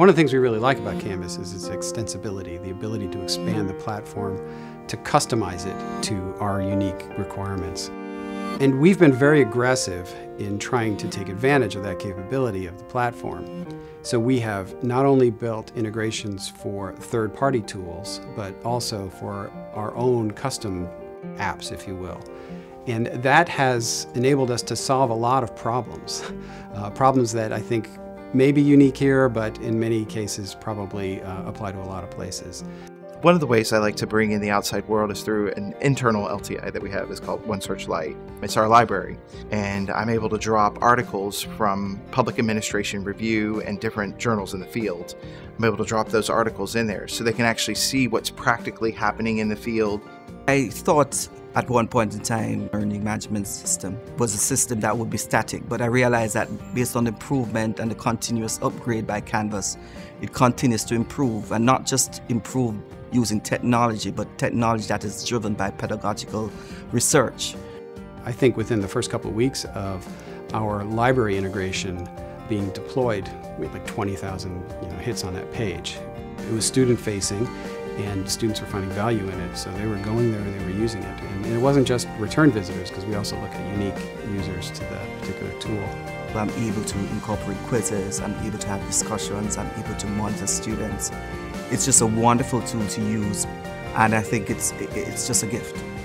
One of the things we really like about Canvas is its extensibility, the ability to expand the platform, to customize it to our unique requirements. And we've been very aggressive in trying to take advantage of that capability of the platform. So we have not only built integrations for third-party tools, but also for our own custom apps, if you will. And that has enabled us to solve a lot of problems, problems that I think may be unique here, but in many cases probably apply to a lot of places. One of the ways I like to bring in the outside world is through an internal LTI that we have. It's called OneSearch Lite. It's our library, and I'm able to drop articles from Public Administration Review and different journals in the field. I'm able to drop those articles in there so they can actually see what's practically happening in the field. I thought at one point in time, learning management system was a system that would be static, but I realized that based on improvement and the continuous upgrade by Canvas, it continues to improve, and not just improve using technology, but technology that is driven by pedagogical research. I think within the first couple of weeks of our library integration being deployed, we had like 20,000 hits on that page. It was student-facing, and students were finding value in it, so they were going there and they were using it. And it wasn't just return visitors, because we also look at unique users to that particular tool. I'm able to incorporate quizzes, I'm able to have discussions, I'm able to monitor students. It's just a wonderful tool to use, and I think it's just a gift.